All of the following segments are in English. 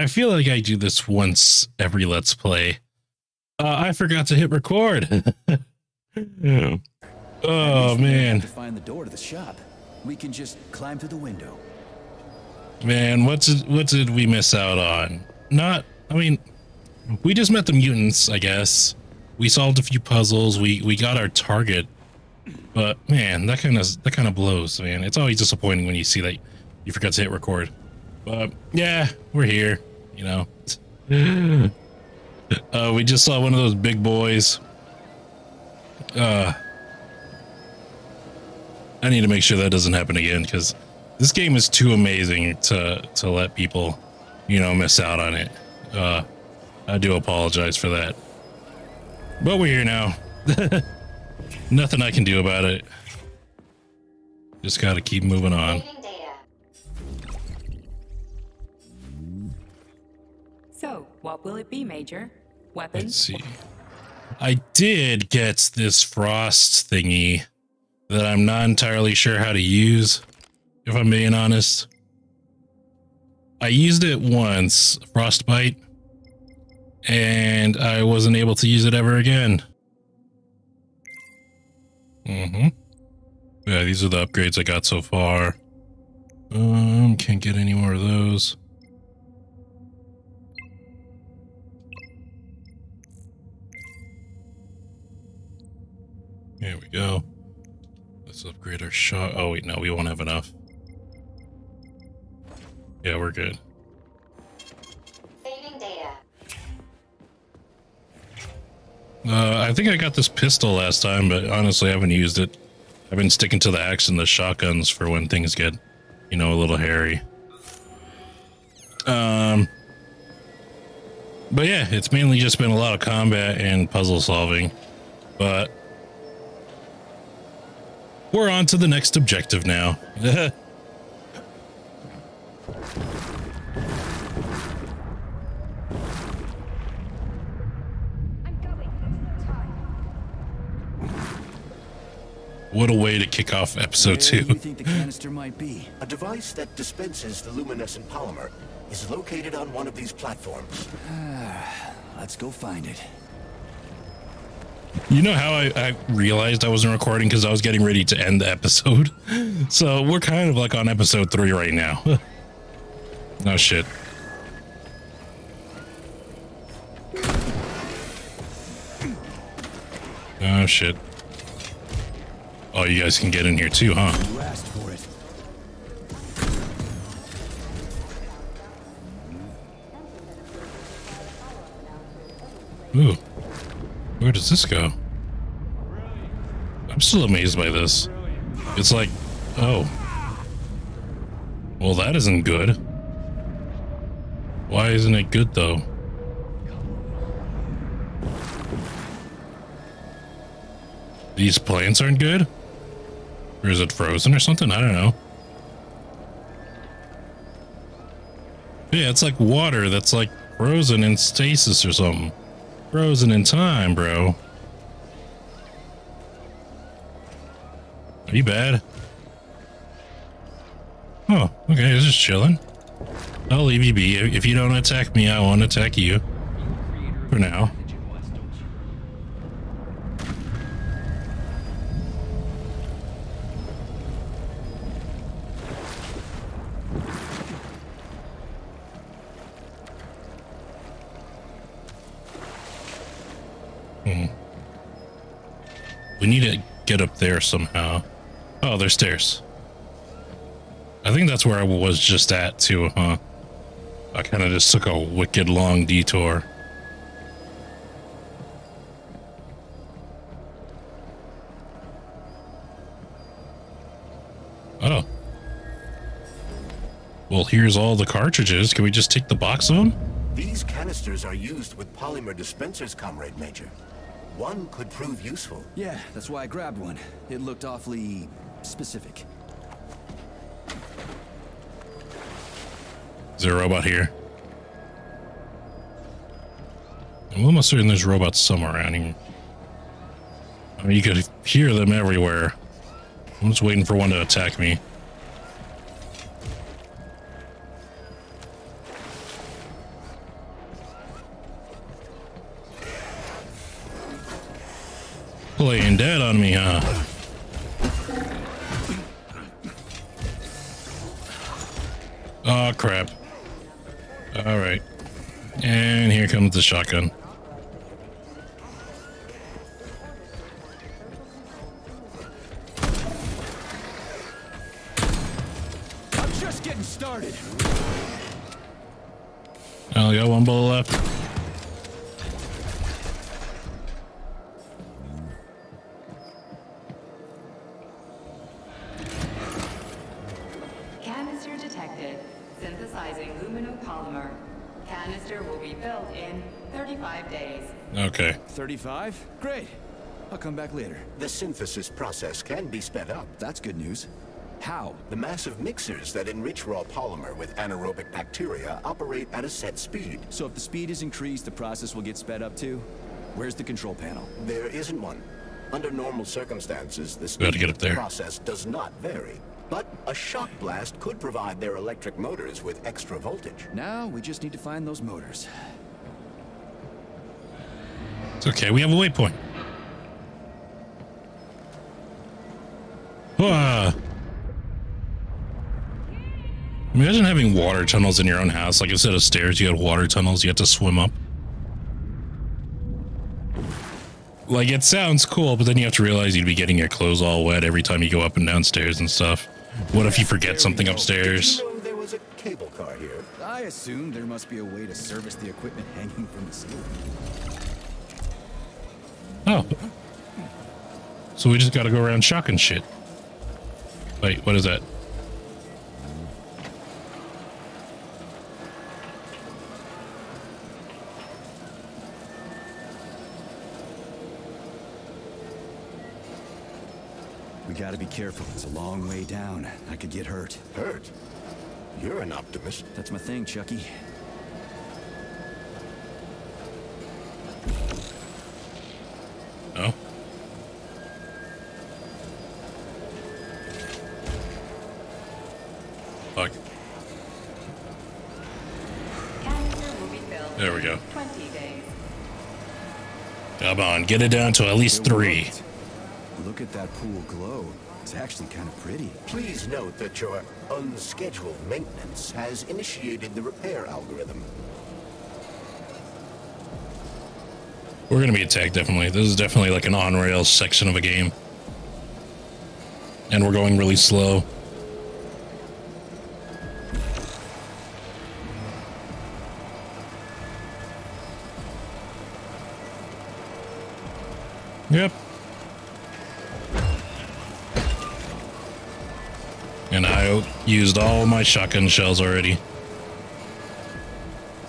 I feel like I do this once every Let's Play. I forgot to hit record. Yeah. Oh, man. To find the door to the shop, we can just climb through the window. Man, what did we miss out on? Not, I mean, we just met the mutants, I guess. We solved a few puzzles. We got our target, but man, that kind of blows, man. It's always disappointing when you see that you forgot to hit record. But yeah, we're here, you know. We just saw one of those big boys. I need to make sure that doesn't happen again, because this game is too amazing to let people, you know, miss out on it. I do apologize for that. But we're here now. Nothing I can do about it. Just gotta keep moving on. So, what will it be, Major? Weapons? Let's see. I did get this frost thingy that I'm not entirely sure how to use, if I'm being honest. I used it once, Frostbite, and I wasn't able to use it ever again. Mm-hmm. Yeah, these are the upgrades I got so far. Can't get any more of those. There we go. Let's upgrade our shot. Oh wait, no, we won't have enough. Yeah, we're good. Saving data. I think I got this pistol last time, but honestly, I haven't used it. I've been sticking to the axe and the shotguns for when things get, you know, a little hairy. But yeah, it's mainly just been a lot of combat and puzzle solving, but we're on to the next objective now. What a way to kick off episode 2. Where do you think the canister might be? A device that dispenses the luminescent polymer is located on one of these platforms. Let's go find it. You know how I realized I wasn't recording? Because I was getting ready to end the episode. So we're kind of like on episode 3 right now. Oh, shit. Oh, shit. Oh, you guys can get in here too, huh? You asked for it. Ooh. Where does this go? I'm still amazed by this. It's like, oh. Well, that isn't good. Why isn't it good, though? These plants aren't good? Or is it frozen or something? I don't know. Yeah, it's like water that's like frozen in stasis or something. Frozen in time, bro. Are you bad? Oh, okay, it's just chilling. I'll leave you be. If you don't attack me, I won't attack you. For now. We need to get up there somehow. Oh, there's stairs. I think that's where I was just at too, huh? I kind of just took a wicked long detour. Oh. Well, here's all the cartridges. Can we just take the box of them? These canisters are used with polymer dispensers, Comrade Major. One could prove useful. Yeah, that's why I grabbed one. It looked awfully specific. Is there a robot here? I'm almost certain there's robots somewhere around here. I mean, you could hear them everywhere. I'm just waiting for one to attack me. Playing dead on me, huh? Oh, crap. All right. And here comes the shotgun. I'm just getting started. I only got one bullet left. Okay. 35? Great. I'll come back later. The synthesis process can be sped up. That's good news. How? The massive mixers that enrich raw polymer with anaerobic bacteria operate at a set speed. So if the speed is increased, the process will get sped up too? Where's the control panel? There isn't one. Under normal circumstances, the speed of the process does not vary. But a shock blast could provide their electric motors with extra voltage. Now we just need to find those motors. It's okay, we have a waypoint. Imagine having water tunnels in your own house. Like instead of stairs, you had water tunnels, you had to swim up. Like it sounds cool, but then you have to realize you'd be getting your clothes all wet every time you go up and downstairs and stuff. What if you forget something upstairs? Did you know there was a cable car here? I assume there must be a way to service the equipment hanging from the ceiling. Oh. So we just gotta go around shocking shit. Wait, what is that? We gotta be careful. It's a long way down. I could get hurt. Hurt? You're an optimist. That's my thing, Chucky. No. Fuck. There we go. Come on, get it down to at least 3. Look at that pool glow. It's actually kind of pretty. Please note that your unscheduled maintenance has initiated the repair algorithm. We're going to be attacked, definitely. This is definitely like an on-rails section of a game. And we're going really slow. Yep. And I used all my shotgun shells already.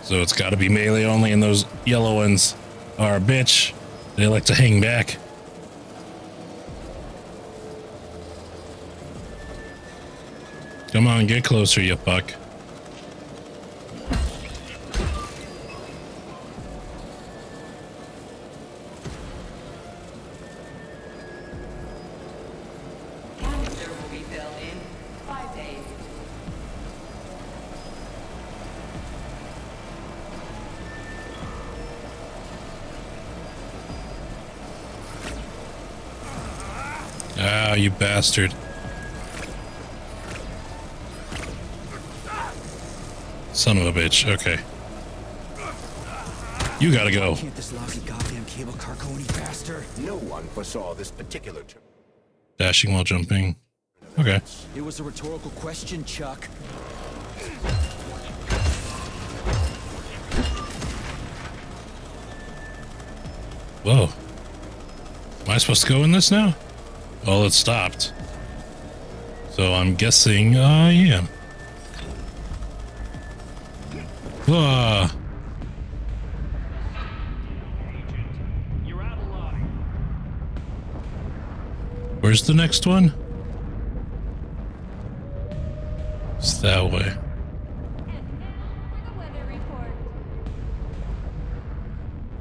So it's got to be melee only in those yellow ones. Our bitch, they like to hang back. Come on, get closer, you fuck. You bastard. Son of a bitch. Okay. You gotta go. Can't this lousy goddamn cable car go any faster? No one foresaw this particular trip. Dashing while jumping. Okay. It was a rhetorical question, Chuck. Whoa. Am I supposed to go in this now? Well, it stopped. So I'm guessing I am. Ah. Where's the next one? It's that way.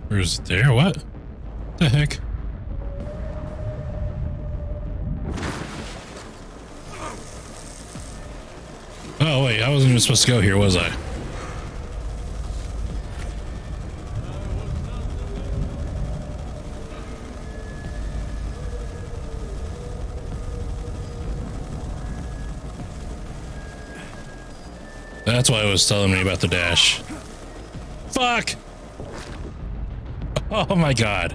Where's there? What the heck? Oh wait, I wasn't even supposed to go here, was I? That's why it was telling me about the dash. Fuck! Oh my god.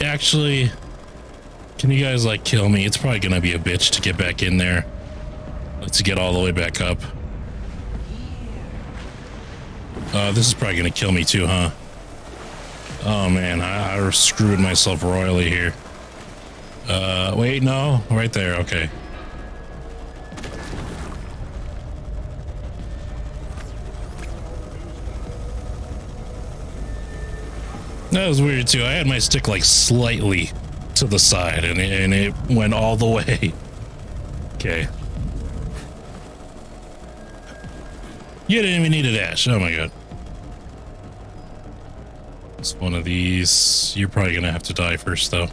Actually, can you guys, like, kill me? It's probably gonna be a bitch to get back in there. Let's get all the way back up. This is probably gonna kill me too, huh? Oh man, I screwed myself royally here. Wait, no, right there, okay. That was weird too. I had my stick like slightly to the side and it went all the way. Okay. You didn't even need a dash. Oh my god. It's one of these. You're probably gonna have to die first though.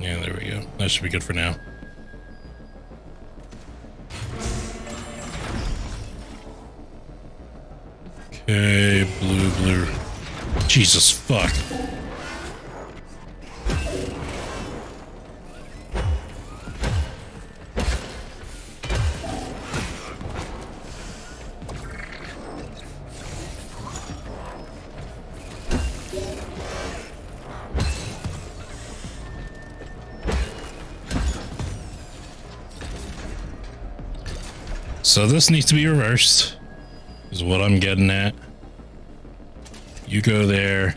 Yeah, there we go. That should be good for now. Okay, blue. Jesus fuck. So this needs to be reversed, is what I'm getting at. You go there,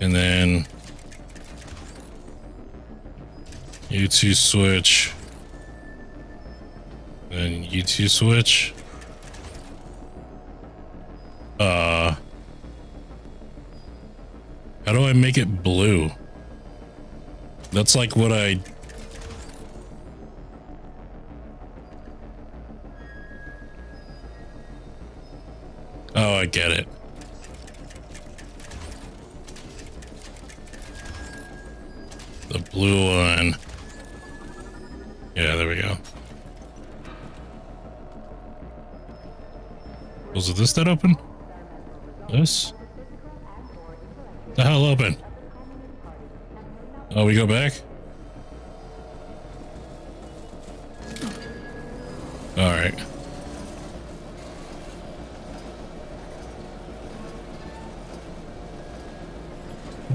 and then you two switch, then you two switch. How do I make it blue? That's like what I... Oh, I get it. The blue one. Yeah, there we go. Was it this that opened? This? The hell open? Oh, we go back? Alright.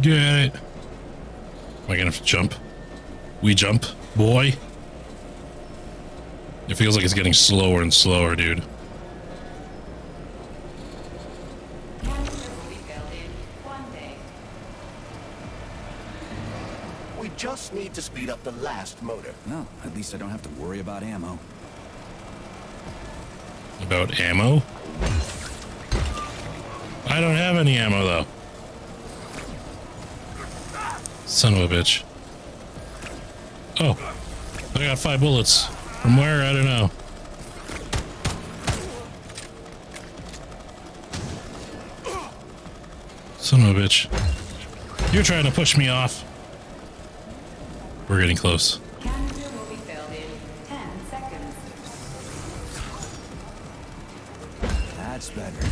Get it. Am I gonna have to jump? We jump, boy. It feels like it's getting slower and slower, dude. We just need to speed up the last motor. Well, at least I don't have to worry about ammo. About ammo? I don't have any ammo, though. Son of a bitch. Oh, I got 5 bullets. From where? I don't know. Son of a bitch. You're trying to push me off. We're getting close. Canister will be filled in 10 seconds. That's better.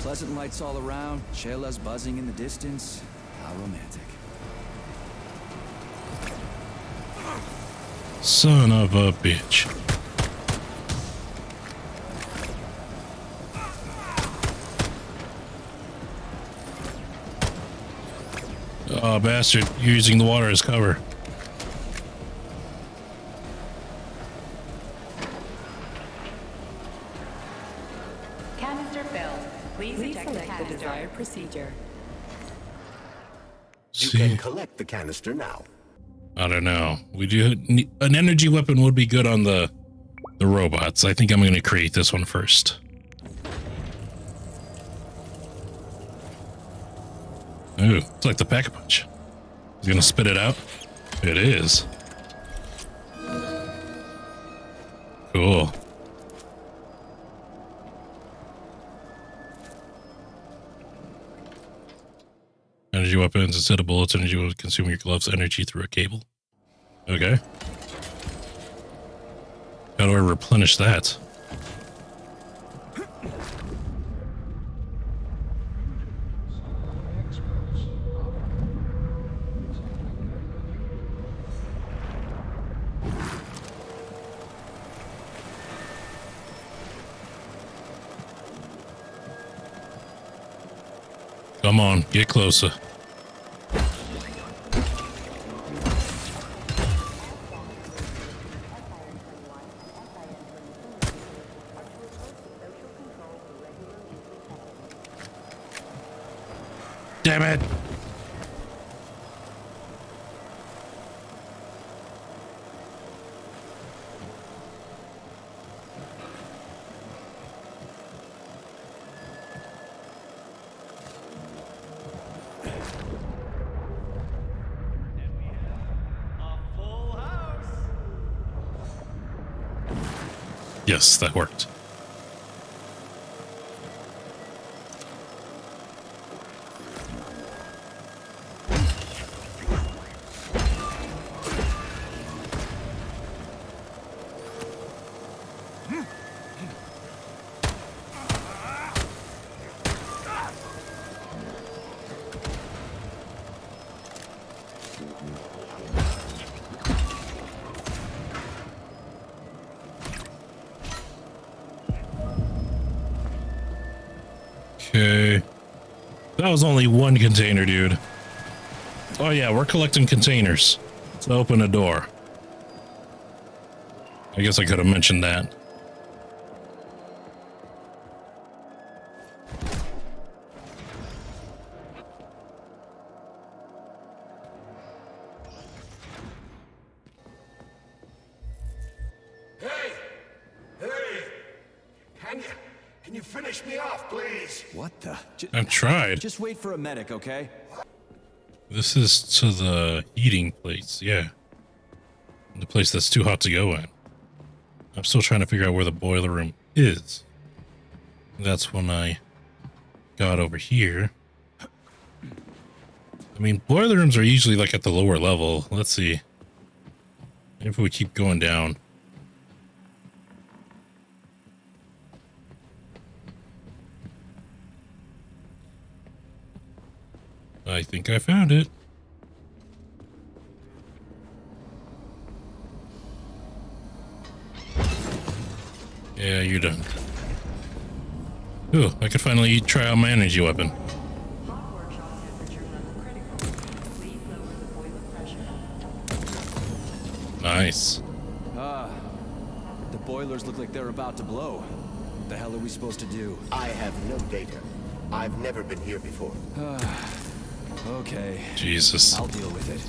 Pleasant lights all around, Shayla's buzzing in the distance. How romantic. Son of a bitch. Oh, bastard, you're using the water as cover. Canister filled. Please eject the desired procedure. You can collect the canister now. I don't know. We do need an energy weapon would be good on the robots. I think I'm going to create this one first. Ooh, it's like the Pack-a-Punch. It's going to spit it out. It is. Cool. Energy weapons instead of bullets. Energy will consume your glove's energy through a cable. Okay. How do I replenish that? Come on, get closer. Damn it. Yes, that worked. That was only one container, dude. Oh yeah, we're collecting containers. Let's open a door. I guess I could have mentioned that. I've tried. Just wait for a medic, okay? This is to the heating place, yeah. The place that's too hot to go in. I'm still trying to figure out where the boiler room is. That's when I got over here. I mean, boiler rooms are usually like at the lower level. Let's see. If we keep going down. I think I found it. Yeah, you're done. Ooh, I could finally try out my energy weapon. Hot workshop temperature level critical. Please lower the boiler pressure. Nice. The boilers look like they're about to blow. What the hell are we supposed to do? I have no data. I've never been here before. Okay. Jesus. I'll deal with it.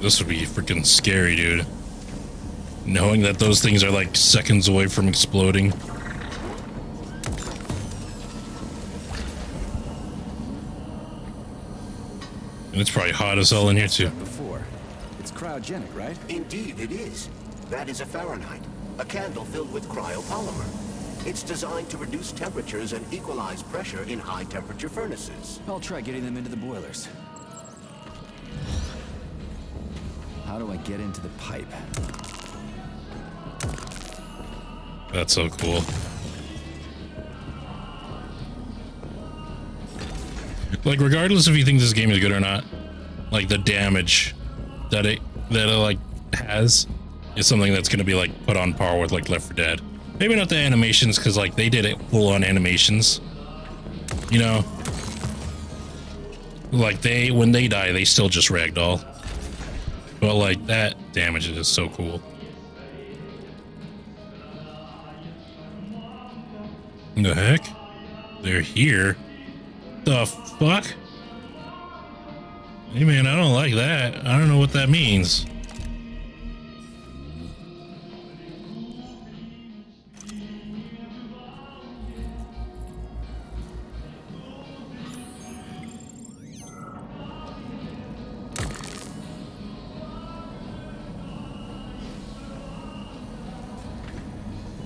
This would be freaking scary, dude. Knowing that those things are like seconds away from exploding. And it's probably hot as hell in here too. It's cryogenic, right? Indeed it is. That is a Fahrenheit. A candle filled with cryopolymer. It's designed to reduce temperatures and equalize pressure in high-temperature furnaces. I'll try getting them into the boilers. How do I get into the pipe? That's so cool. Like, regardless if you think this game is good or not, like, the damage that it like has is something that's going to be like put on par with like Left 4 Dead. Maybe not the animations, because like they did it full on animations, you know, like when they die, they still just ragdoll. But like that damage is so cool. The heck? They're here. The fuck? Hey man, I don't like that. I don't know what that means.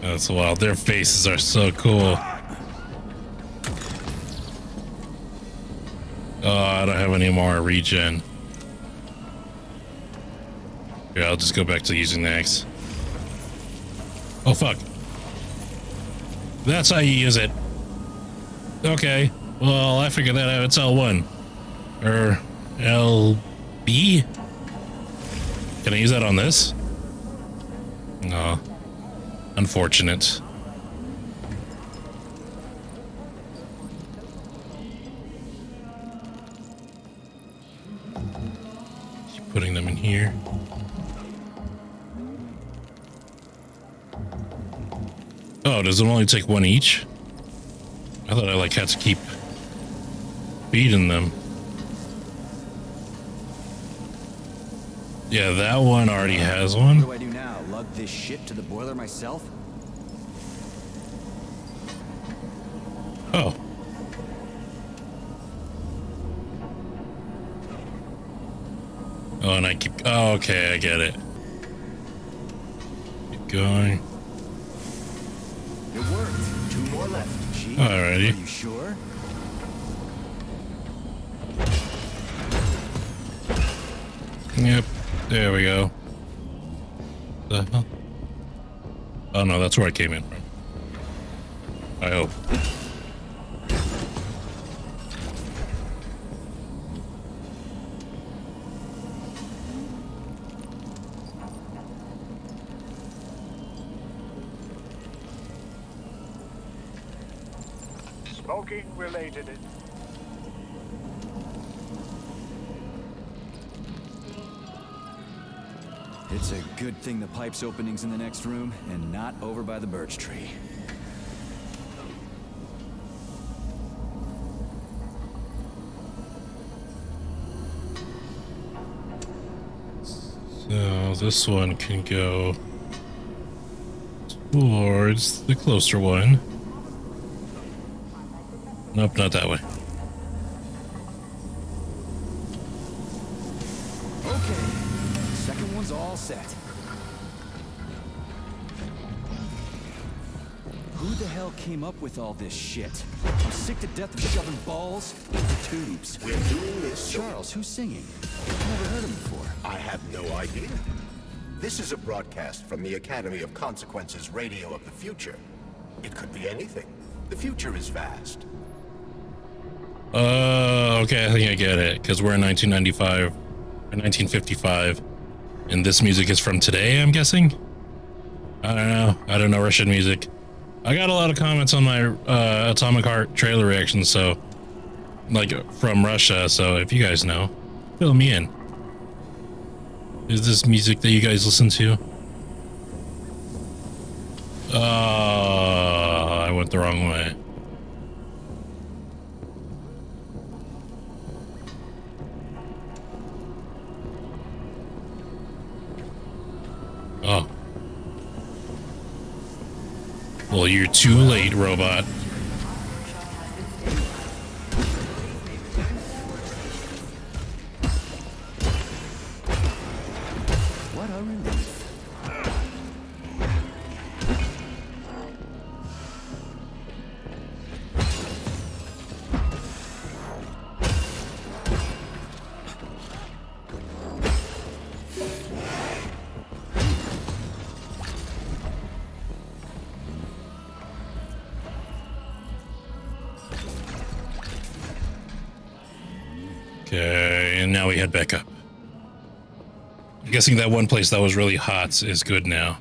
That's wild. Their faces are so cool. Oh, I don't have any more regen. Here, I'll just go back to using the axe. Oh, fuck. That's how you use it. Okay. Well, I figured that out. It's L1. Or LB? Can I use that on this? No. Unfortunate. putting them in here. Oh, does it only take one each? I thought I like had to keep beating them. Yeah, that one already has one. What do I do now? Lug this shit to the boiler myself? Oh. Oh, and I keep... Oh, okay, I get it. Keep going. It worked. Two more left. Alrighty. Are you sure? Yep. There we go. The hell? Oh, no, that's where I came in from. I hope. Related it. It's a good thing the pipe's opening's in the next room and not over by the birch tree. So this one can go towards the closer one. Nope, not that way. Okay, second one's all set. Who the hell came up with all this shit? I'm sick to death of shoving balls into tubes. We're doing this, Charles. Who's singing? I've never heard him before. I have no idea. This is a broadcast from the Academy of Consequences Radio of the Future. It could be anything. The future is vast. Okay, I think I get it, because we're in 1995 or 1955, and this music is from today, I'm guessing? I don't know. I don't know Russian music. I got a lot of comments on my Atomic Heart trailer reaction, so, like, from Russia, so if you guys know, fill me in. Is this music that you guys listen to? I went the wrong way. Oh. Well, you're too late, robot. What a relief. Back up. I'm guessing that one place that was really hot is good now.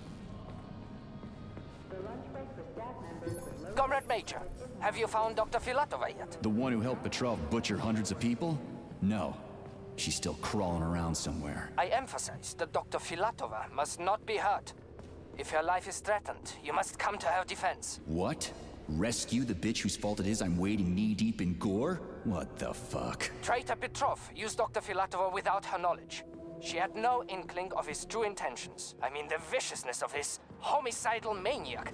Comrade Major, have you found Dr. Filatova yet? The one who helped Petrov butcher hundreds of people? No. She's still crawling around somewhere. I emphasize that Dr. Filatova must not be hurt. If her life is threatened, you must come to her defense. What? Rescue the bitch whose fault it is I'm wading knee-deep in gore? What the fuck? Traitor Petrov used Dr. Filatova without her knowledge. She had no inkling of his true intentions. I mean the viciousness of this homicidal maniac.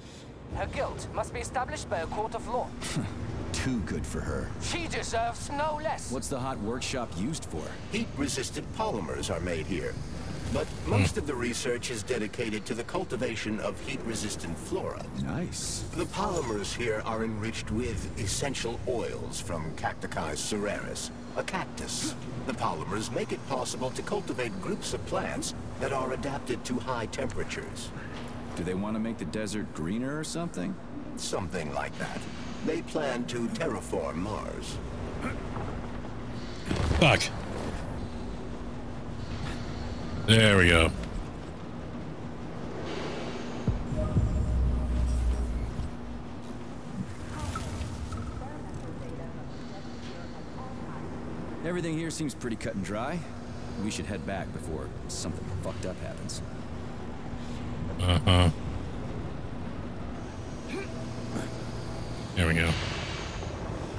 Her guilt must be established by a court of law. Too good for her. She deserves no less. What's the hot workshop used for? Heat-resistant polymers are made here. But most of the research is dedicated to the cultivation of heat-resistant flora. Nice. The polymers here are enriched with essential oils from Cacti cereris, a cactus. The polymers make it possible to cultivate groups of plants that are adapted to high temperatures. Do they want to make the desert greener or something? Something like that. They plan to terraform Mars. Fuck. There we go. Everything here seems pretty cut and dry. We should head back before something fucked up happens. Uh-huh. There we go.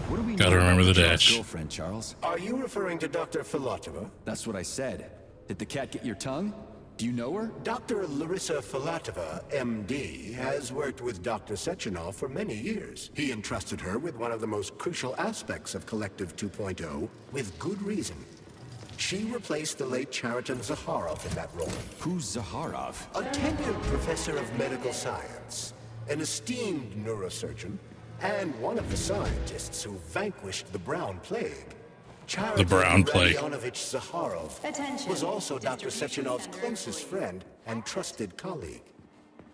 What do we gotta remember the dash. Girlfriend, Charles. Are you referring to Dr. Filatova? That's what I said. Did the cat get your tongue? Do you know her? Dr. Larissa Filatova, MD, has worked with Dr. Sechenov for many years. He entrusted her with one of the most crucial aspects of Collective 2.0, with good reason. She replaced the late Chariton Zaharov in that role. Who's Zaharov? A tenured professor of medical science, an esteemed neurosurgeon, and one of the scientists who vanquished the Brown Plague. Chariton Demianovich Zaharov was also Dr. Sechenov's closest friend and trusted colleague.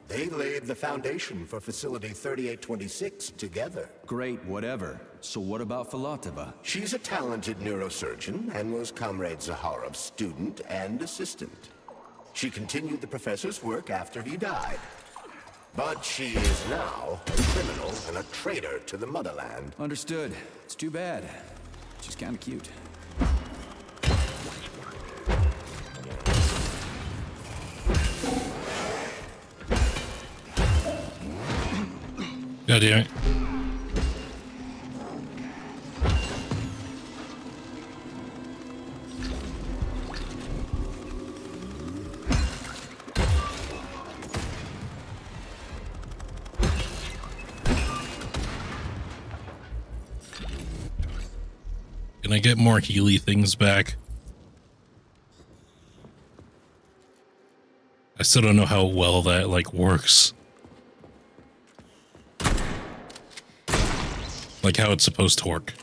They laid the foundation for Facility 3826 together. Great, whatever. So what about Filatova? She's a talented neurosurgeon and was Comrade Zaharov's student and assistant. She continued the professor's work after he died. But she is now a criminal and a traitor to the motherland. Understood. It's too bad. She's kind of cute. God damn it. Can I get more Healy things back? I still don't know how well that like works. Like how it's supposed to work.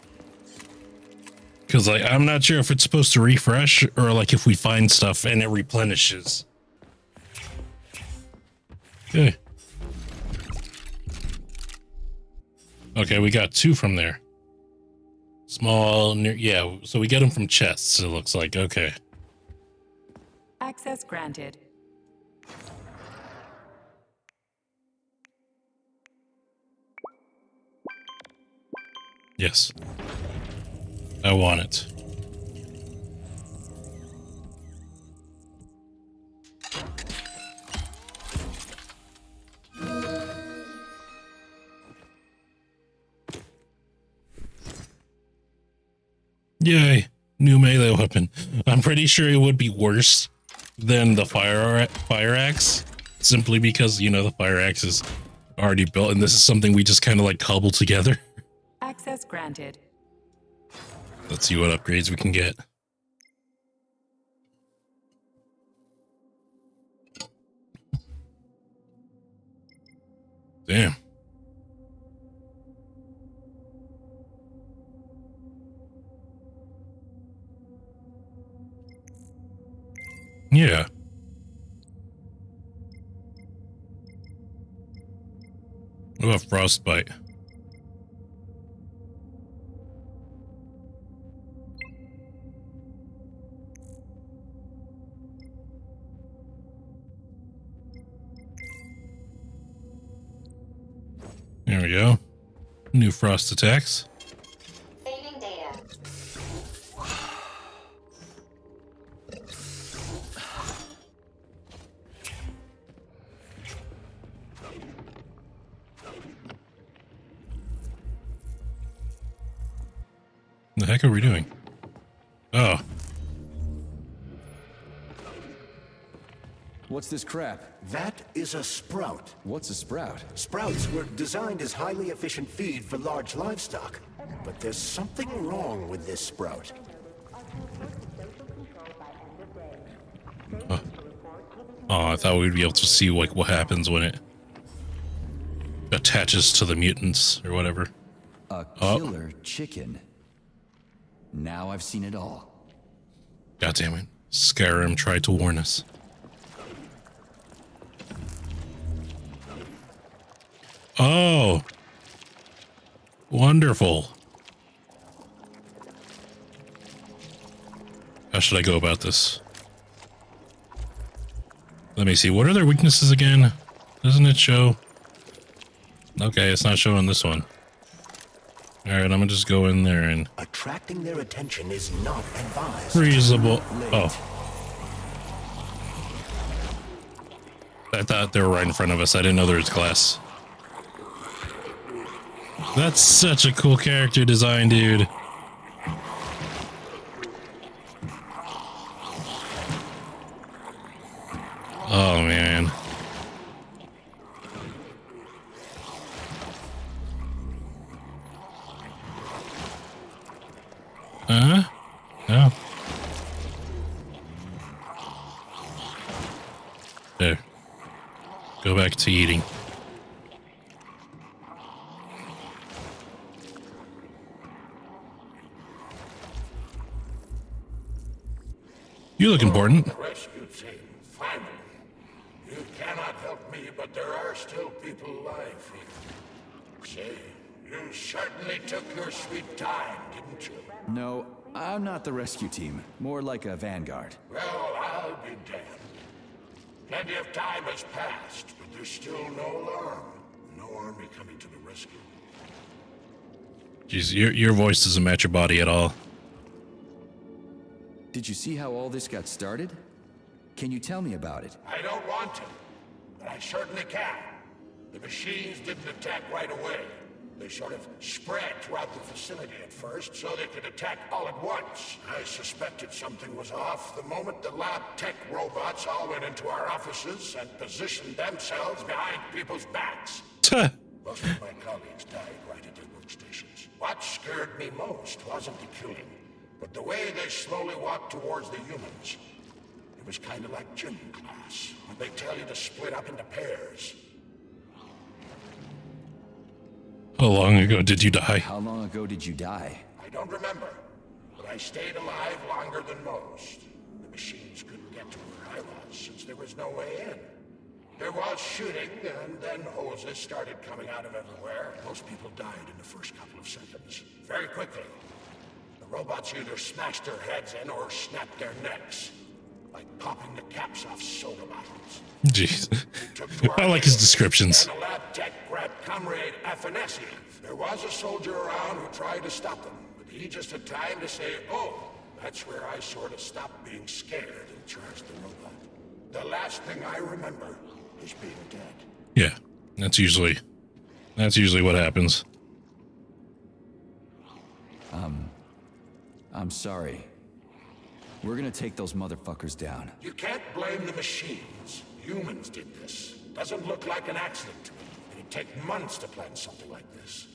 Cause like, I'm not sure if it's supposed to refresh or like if we find stuff and it replenishes. Okay. Okay, we got two from there. Small, near, yeah, so we get them from chests, it looks like, okay. Access granted. Yes. I want it. Yay, new melee weapon. I'm pretty sure it would be worse than the fire axe, simply because, you know, the fire axe is already built, and this is something we just kind of like cobble together. Access granted. Let's see what upgrades we can get. Damn. Yeah. What about frostbite? There we go. New frost attacks. Saving data. The heck are we doing? Oh. What's this crap? That is a sprout. What's a sprout? Sprouts were designed as highly efficient feed for large livestock, but there's something wrong with this sprout. Oh, I thought we'd be able to see like what happens when it attaches to the mutants or whatever. A killer chicken. Now I've seen it all. God damn it. Skyrim tried to warn us. Oh, wonderful. How should I go about this? Let me see. What are their weaknesses again? Doesn't it show? Okay, it's not showing this one. All right, I'm gonna just go in there and... Attracting their attention is not advised. Freezable. Oh. I thought they were right in front of us. I didn't know there was glass. That's such a cool character design, dude. Oh, man. Uh-huh. No. There. Go back to eating. You look important. Rescue team, finally. You cannot help me, but there are still people alive here. Say, you certainly took your sweet time, didn't you? No, I'm not the rescue team. More like a vanguard. Well, I'll be damned. Plenty of time has passed, but there's still no alarm. No army coming to the rescue. Jeez, your voice doesn't match your body at all. Did you see how all this got started? Can you tell me about it? I don't want to, but I certainly can. The machines didn't attack right away. They sort of spread throughout the facility at first, so they could attack all at once. I suspected something was off the moment the lab tech robots all went into our offices and positioned themselves behind people's backs. Most of my colleagues died right at their workstations. What scared me most wasn't the killing, but the way they slowly walked towards the humans. It was kind of like gym class, when they tell you to split up into pairs. How long ago did you die? I don't remember, but I stayed alive longer than most. The machines couldn't get to where I was, since there was no way in. There was shooting, and then hoses started coming out of everywhere. Most people died in the first couple of seconds, very quickly. The robots either smashed their heads in or snapped their necks, like popping the caps off soda bottles. Jeez. I like his descriptions. And the lab tech grabbed Comrade Afanasyev. There was a soldier around who tried to stop them, but he just had time to say, oh, that's where I sort of stopped being scared and charged the robot. The last thing I remember is being dead. Yeah, that's usually what happens. I'm sorry. We're gonna take those motherfuckers down. You can't blame the machines. Humans did this. Doesn't look like an accident to me. It'd take months to plan something like this.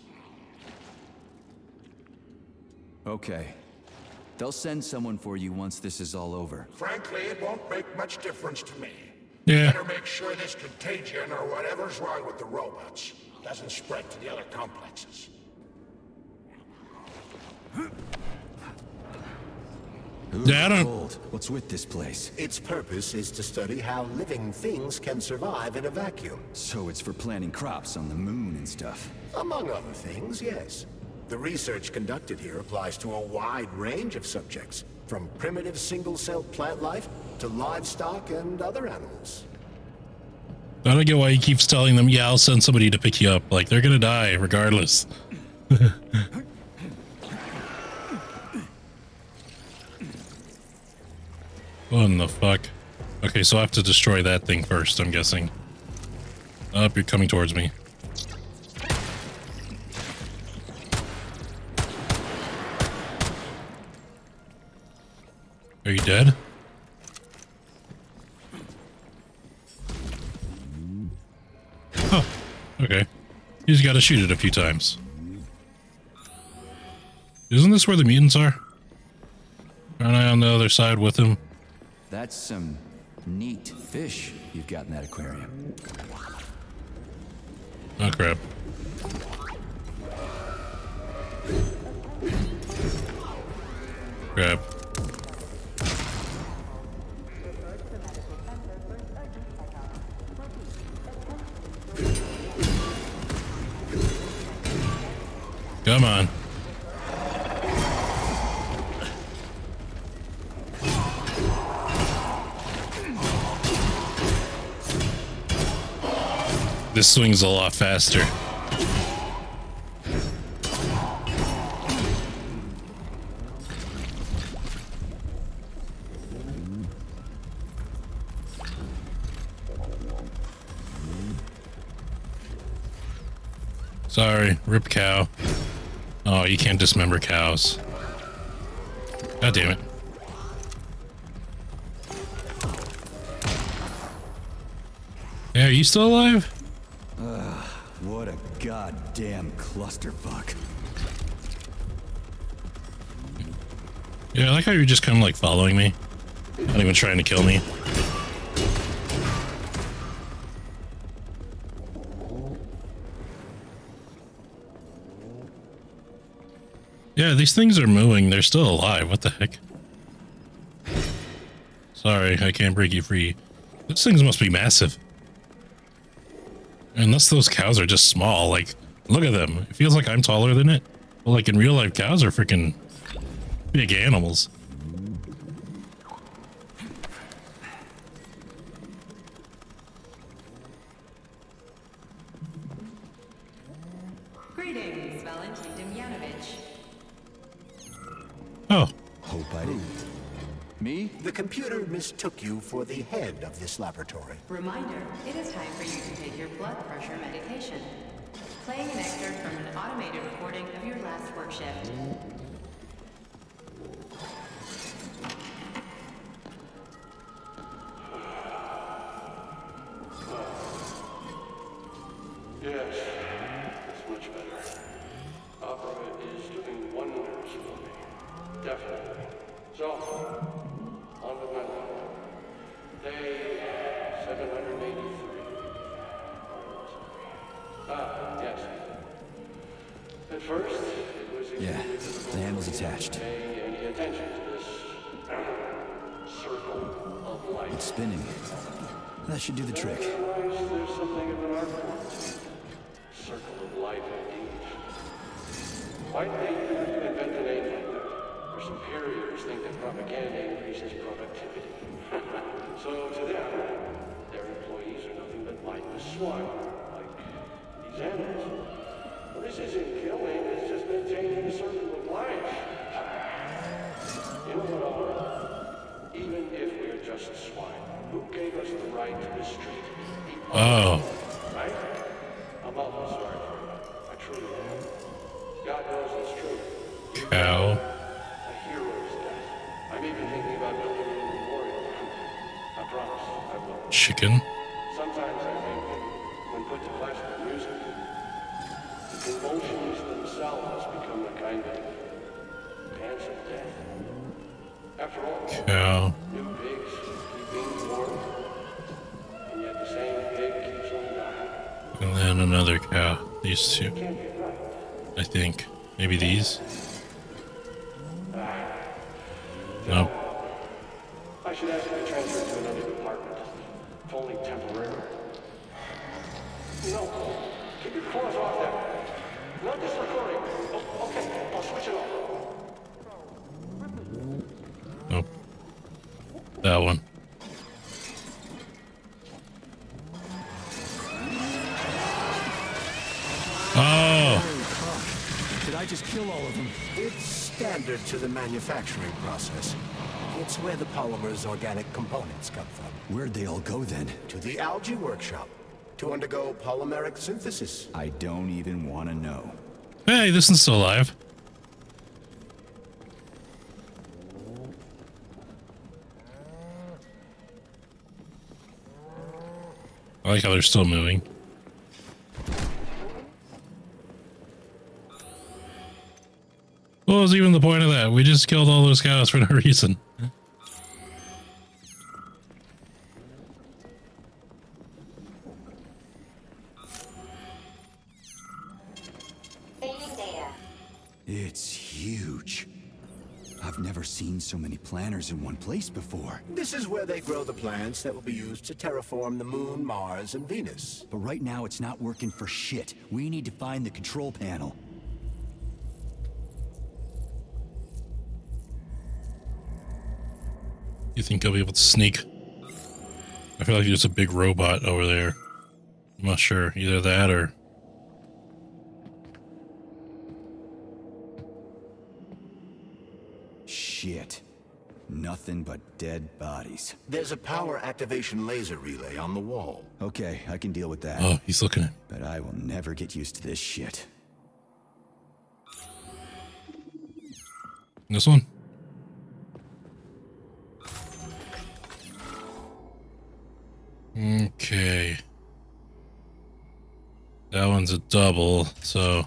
Okay. They'll send someone for you once this is all over. Frankly, it won't make much difference to me. Yeah. Better make sure this contagion or whatever's wrong with the robots doesn't spread to the other complexes. Yeah, I don't... What's with this place? Its purpose is to study how living things can survive in a vacuum. So it's for planting crops on the moon and stuff. Among other things, yes. The research conducted here applies to a wide range of subjects, from primitive single-cell plant life to livestock and other animals. I don't get why he keeps telling them, yeah, I'll send somebody to pick you up. Like, they're gonna die regardless. What in the fuck? Okay, so I have to destroy that thing first, I'm guessing. Oh, you're coming towards me. Are you dead? Huh. Okay. You just gotta shoot it a few times. Isn't this where the mutants are? Aren't I on the other side with him? That's some neat fish you've got in that aquarium. Oh, crap. Crap. Come on. This swings a lot faster. Sorry, rip cow. Oh, you can't dismember cows. God damn it. Hey, are you still alive? What a goddamn clusterfuck. Yeah, I like how you're just kind of like following me. Not even trying to kill me. Yeah, these things are moving. They're still alive. What the heck? Sorry, I can't break you free. Those things must be massive. Unless those cows are just small. Like, look at them. It feels like I'm taller than it. But like in real life, cows are freaking big animals. Greetings, Valentin Demianovich. Oh. Hope I didn't. Me? The computer mistook you for the head of this laboratory. Reminder, it is time for you to take your blood pressure medication. Playing an excerpt from an automated recording of your last work shift. Yes, that's much better. Opera is doing wonders for me. Definitely. So... Day 783. Ah, yes. At first, it was... Yeah, the handle's attached. To pay any attention to this circle of light. It's spinning. That should do the trick. There's something of an art form to it. Circle of life, indeed. Why do they invent an aim like that? Their superiors think that propaganda increases productivity. So to them, their employees are nothing but mindless swine, like these animals. Well, this isn't killing, it's just maintaining a circle of life. You know what, even if we're just swine, who gave us the right to mistreat people? Oh. Right? I'm awful sorry for you. I truly am. God knows it's true. Cow. A hero's death. I'm even thinking about building a new memorial. I promise I will. Chicken. Sometimes I think that when put to classical music, the emotions themselves become a kind of dance of death. After all, cow. New pigs keep being born, and yet the same pig keeps on dying. And then another cow. These two. I think. Maybe these? Nope. I should ask you to transfer to another department, if only temporarily. No, keep your claws off that. Not this recording. Oh, okay, I'll switch it off. Nope. That one. Oh! Did I just kill all of them? It's standard to the manufacturing process. It's where the polymer's organic components come from. Where'd they all go then? To the algae workshop to undergo polymeric synthesis. I don't even want to know. Hey, this one's still alive. I like how they're still moving. What was even the point of that? We just killed all those cows for no reason. It's huge. I've never seen so many planters in one place before. This is where they grow the plants that will be used to terraform the moon, Mars, and Venus. But right now it's not working for shit. We need to find the control panel. You think I'll be able to sneak? I feel like there's a big robot over there. I'm not sure. Either that or... Shit. Nothing but dead bodies. There's a power activation laser relay on the wall. Okay, I can deal with that. Oh, he's looking at it. But I will never get used to this shit. This one. Okay. That one's a double, so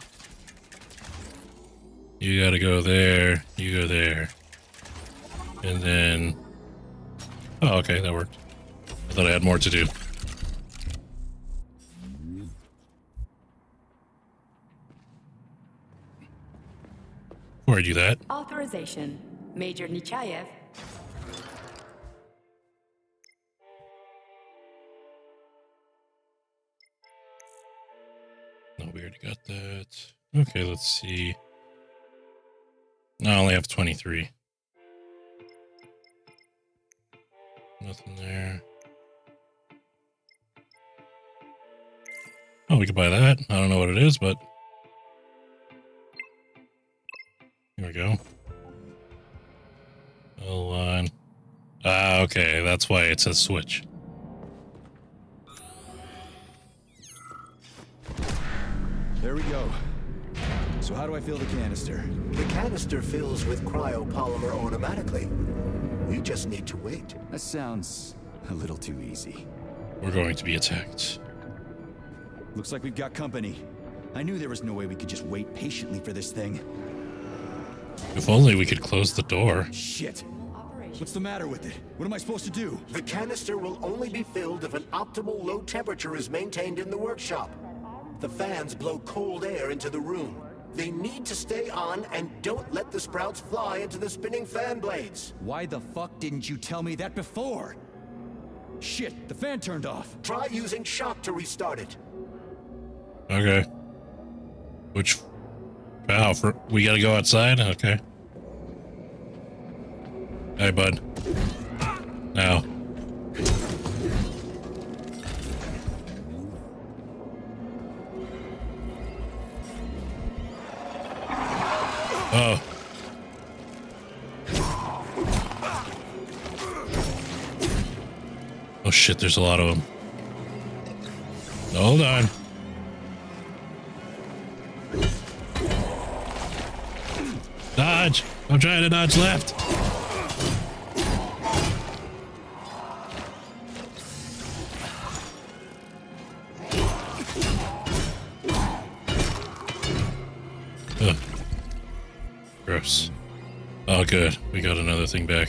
you gotta go there, you go there. And then, oh, okay, that worked. I thought I had more to do. Before I do that. Authorization, Major Nichayev. No, we already got that. Okay, let's see. No, I only have 23. Nothing there. Oh, we could buy that. I don't know what it is, but here we go. Hold on. Ah, okay. That's why it says switch. There we go. So how do I fill the canister? The canister fills with cryopolymer automatically. We just need to wait. That sounds a little too easy. We're going to be attacked. Looks like we've got company. I knew there was no way we could just wait patiently for this thing. If only we could close the door. Shit. What's the matter with it? What am I supposed to do? The canister will only be filled if an optimal low temperature is maintained in the workshop. The fans blow cold air into the room. They need to stay on and don't let the sprouts fly into the spinning fan blades. Why the fuck didn't you tell me that before? Shit, the fan turned off. Try using shock to restart it. Okay. Which... wow, we gotta go outside? Okay. Hey, bud. Now. Oh. Oh shit, there's a lot of them. Hold on. Dodge! I'm trying to dodge left. Ugh. Gross. Oh, good. We got another thing back.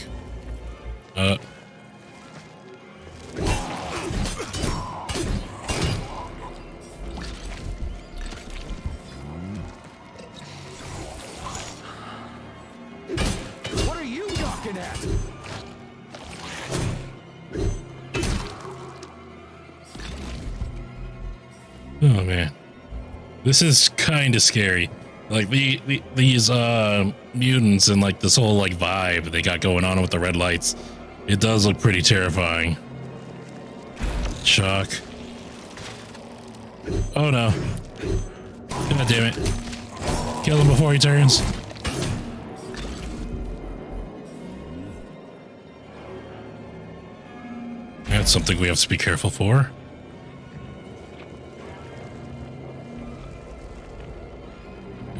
What are you knocking at? Oh, man. This is kind of scary. Like these mutants and like this whole like vibe they got going on with the red lights, it does look pretty terrifying. Shock. Oh no! God damn it! Kill him before he turns. That's something we have to be careful for.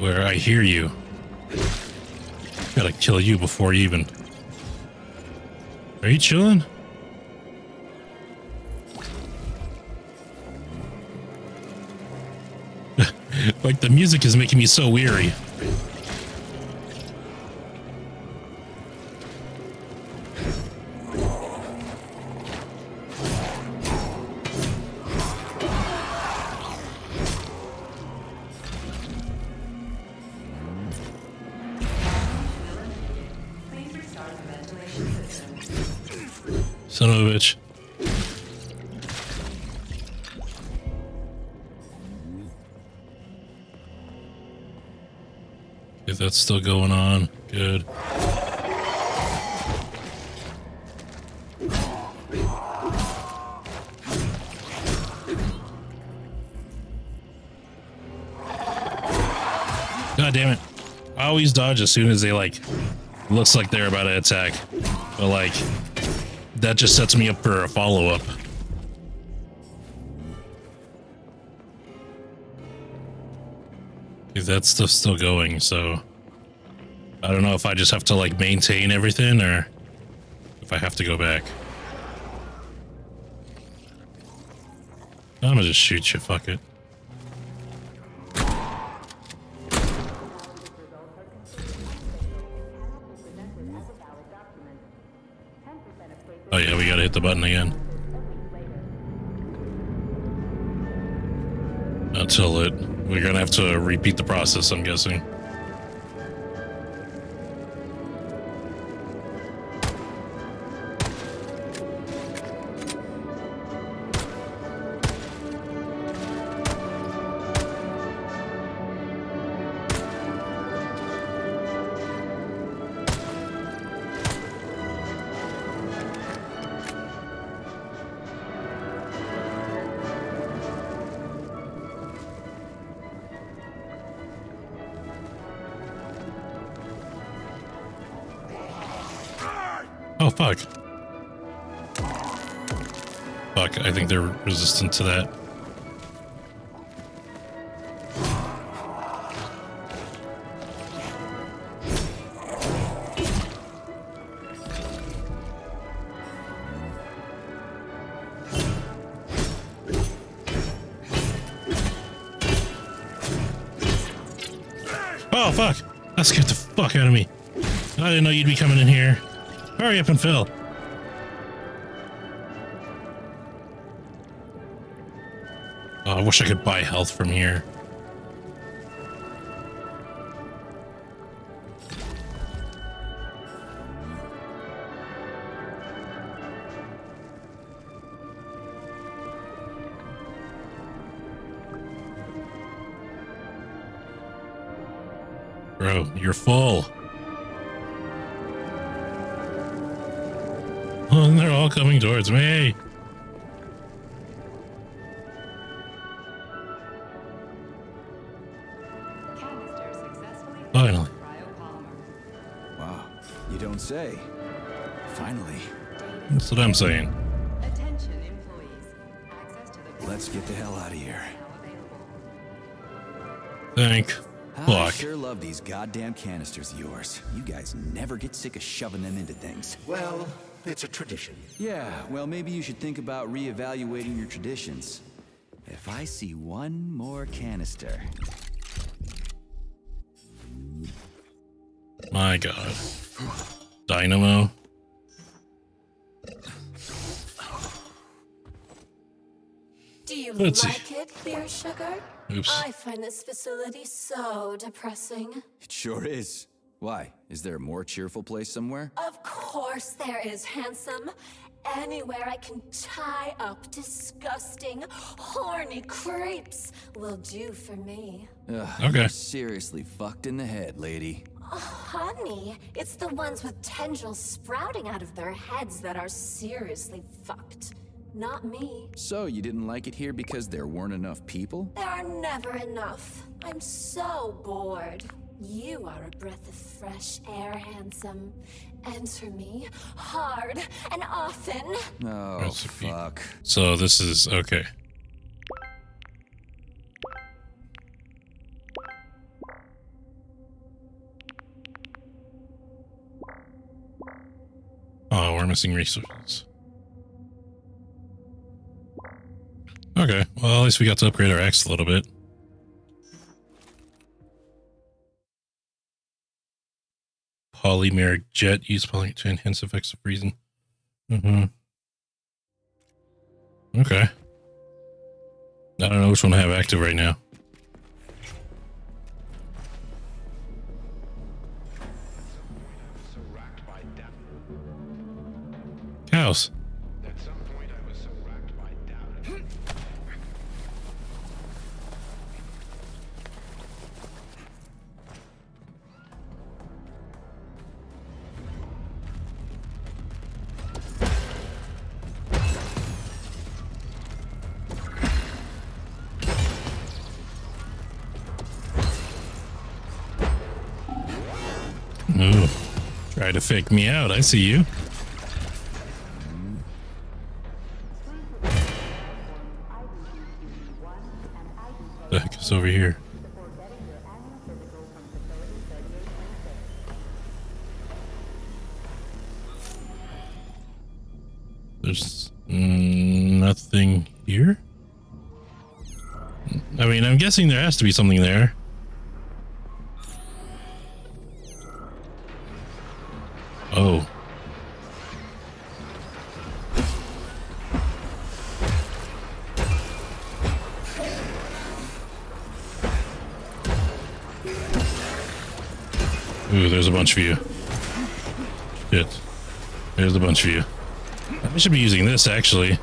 Where I hear you. Gotta kill you before you even. Are you chilling? Like the music is making me so weary. Son of a bitch. If that's still going on, good. God damn it. I always dodge as soon as they like, looks like they're about to attack. But like, that just sets me up for a follow-up. Because that stuff's still going, so I don't know if I just have to like maintain everything or if I have to go back. I'm gonna just shoot you, fuck it. Oh yeah, we gotta hit the button again. Until it... We're gonna have to repeat the process, I'm guessing. I think they're resistant to that. Oh, fuck! That scared the fuck out of me. I didn't know you'd be coming in here. Hurry up and fill. I wish I could buy health from here. Bro, you're full. Oh, and they're all coming towards me. That's what I'm saying. Attention, employees. Access to the... Let's get the hell out of here. Thank fuck. I sure love these goddamn canisters of yours. You guys never get sick of shoving them into things. Well, it's a tradition. Yeah, well, maybe you should think about reevaluating your traditions. If I see one more canister... My God. Dynamo. Let's like see. It, dear sugar? Oops. I find this facility so depressing. It sure is. Why? Is there a more cheerful place somewhere? Of course there is, handsome. Anywhere I can tie up disgusting, horny creeps will do for me. Ugh, okay. You're seriously fucked in the head, lady. Oh, honey, it's the ones with tendrils sprouting out of their heads that are seriously fucked. Not me. So you didn't like it here because there weren't enough people? There are never enough. I'm so bored. You are a breath of fresh air, handsome. Enter me hard and often. Oh, recipe. Fuck. So this is okay. Oh, we're missing resources. Okay, well, at least we got to upgrade our axe a little bit. Polymeric jet, use poly to enhance effects of reason. Okay. I don't know which one I have active right now. Cows. Ooh, try to fake me out, I see you. It's over here. There's nothing here. I mean, I'm guessing there has to be something there. Oh. Ooh, there's a bunch of you. Shit. There's a bunch of you. I should be using this, actually.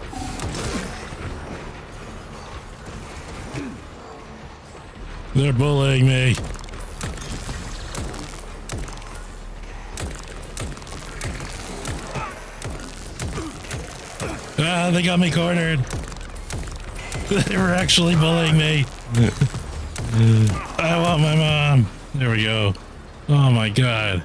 They're bullying me. Ah, they got me cornered. They were actually bullying me. I want my mom. There we go. Oh my god.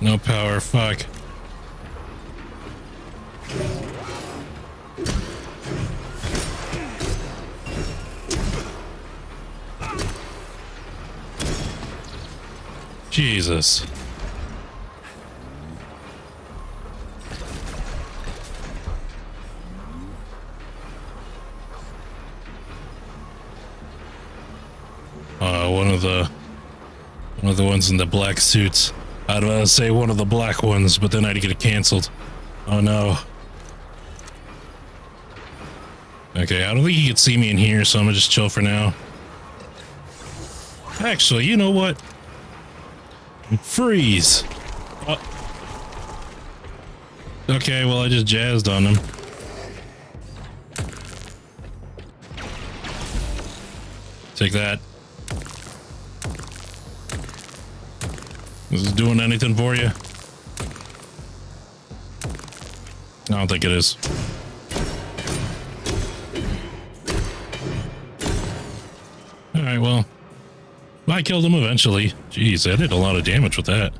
No power, fuck. Jesus. One of the ones in the black suits. I'd rather say one of the black ones, but then I'd get it canceled. Oh no. Okay, I don't think he could see me in here, so I'm gonna just chill for now. Actually, you know what? Freeze! Oh. Okay, well I just jazzed on him. Take that. Is this doing anything for you? I don't think it is. Alright, well. I killed him eventually. Jeez, I did a lot of damage with that.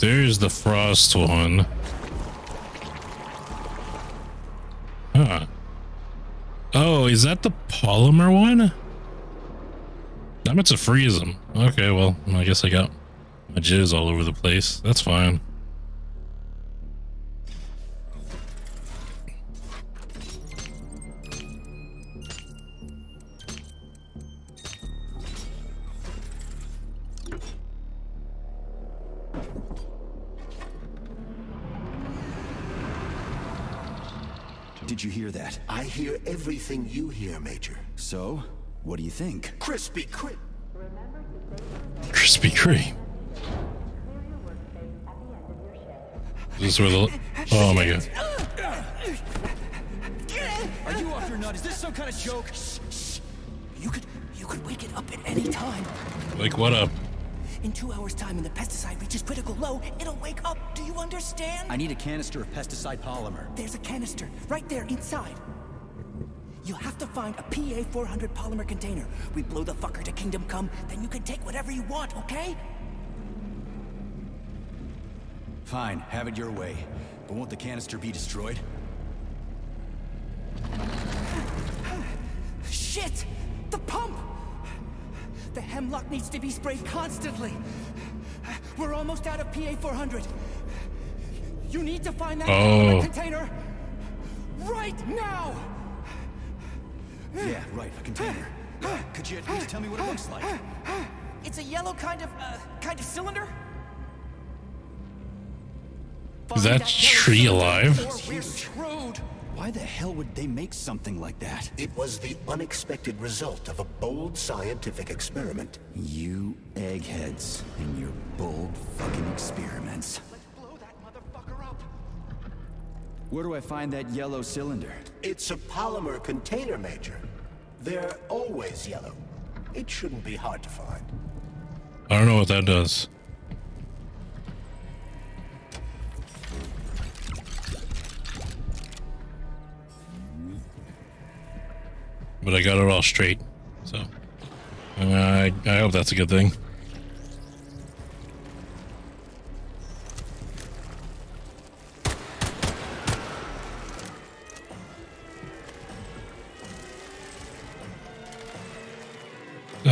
There's the frost one. Huh. Oh, is that the polymer one? I meant to freeze them. Okay, well, I guess I got my jizz all over the place. That's fine. Did you hear that? I hear everything you hear, Major. So, what do you think? Krispy Kreme. Krispy Kreme. Is this where the... Oh my god. Are you off your nut? Is this some kind of joke? Shh, shh. You could wake it up at any time. Wake what up? In 2 hours' time, when the pesticide reaches critical low, it'll wake up. Do you understand? I need a canister of pesticide polymer. There's a canister right there inside. You'll have to find a PA-400 polymer container. We blow the fucker to Kingdom Come, then you can take whatever you want, okay? Fine, have it your way. But won't the canister be destroyed? Shit! The pump! The hemlock needs to be sprayed constantly. We're almost out of PA-400. You need to find that container right now. Yeah, right, a container. Could you at least tell me what it looks like? It's a yellow kind of cylinder. Is that tree alive? Why the hell would they make something like that? It was the unexpected result of a bold scientific experiment. You eggheads and your bold fucking experiments. Let's blow that motherfucker up. Where do I find that yellow cylinder? It's a polymer container, Major. They're always yellow. It shouldn't be hard to find. I don't know what that does. But I got it all straight, so I hope that's a good thing.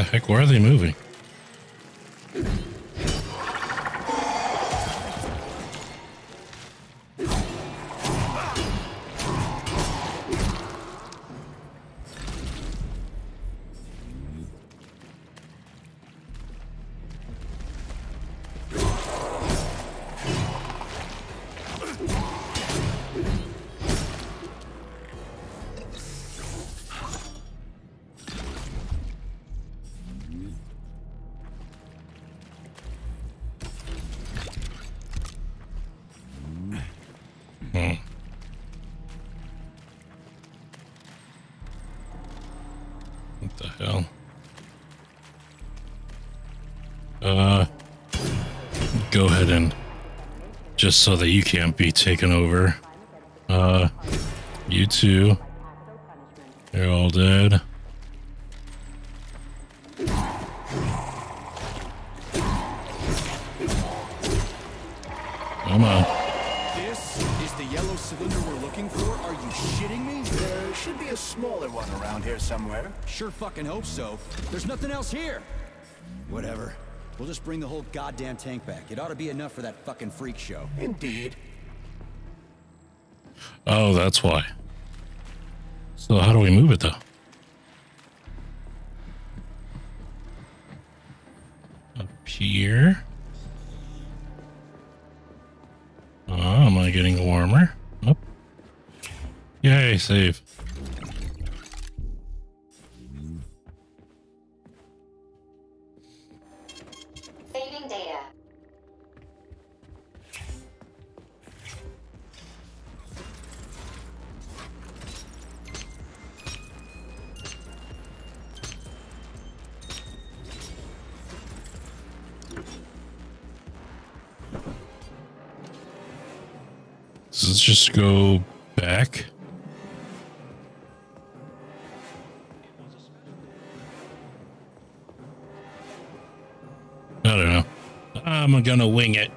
heck were they moving? Go ahead and just so that you can't be taken over. You two, they're all dead. Come on. This is the yellow cylinder we're looking for. Are you shitting me? There should be a smaller one around here somewhere. Sure fucking hope so. There's nothing else here. Whatever. We'll just bring the whole goddamn tank back. It ought to be enough for that fucking freak show. Indeed. Oh, that's why. So how do we move it, though? Up here. Oh, am I getting warmer? Up. Yay, save. Just go back. I don't know. I'm gonna wing it.